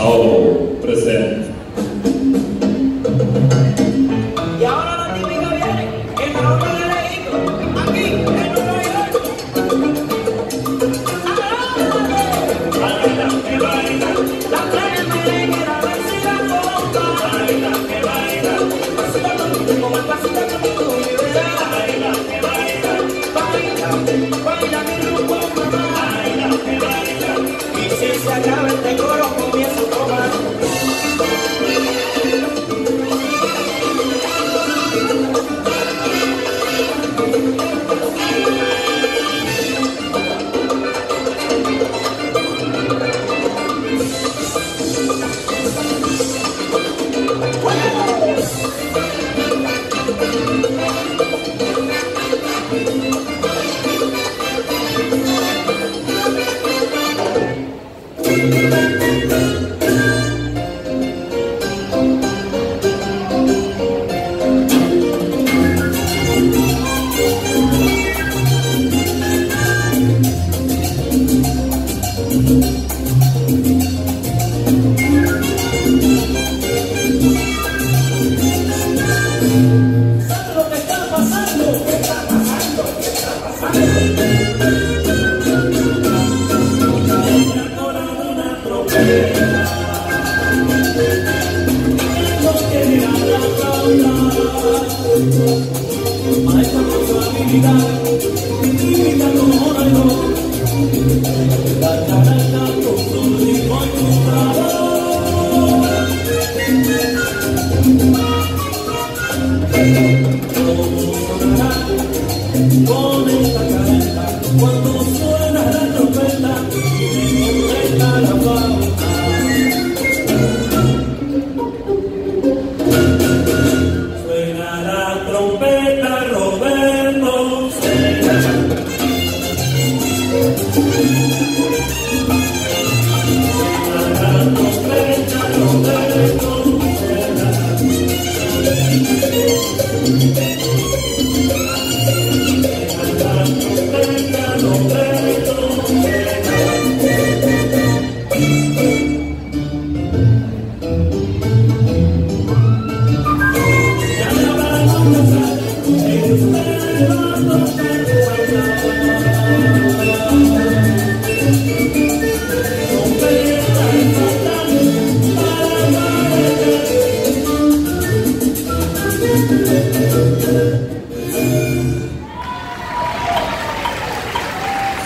Ao presente. Y ahora la típica viene, el nombre de Leito, aquí, en Nueva York. ¡Ahora! ¡Que baila! La plena merengue, la vecina bomba. ¡Baila, que baila! Pasita conmigo, como el pasita conmigo, mi bebé. ¡Baila, que baila! ¡Baila, baila mi grupo, mamá! ¡Baila, que baila! Y si se acaba este coro, comienza a tomar.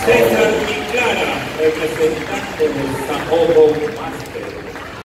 Cesar Micaela, representante del Sajojo.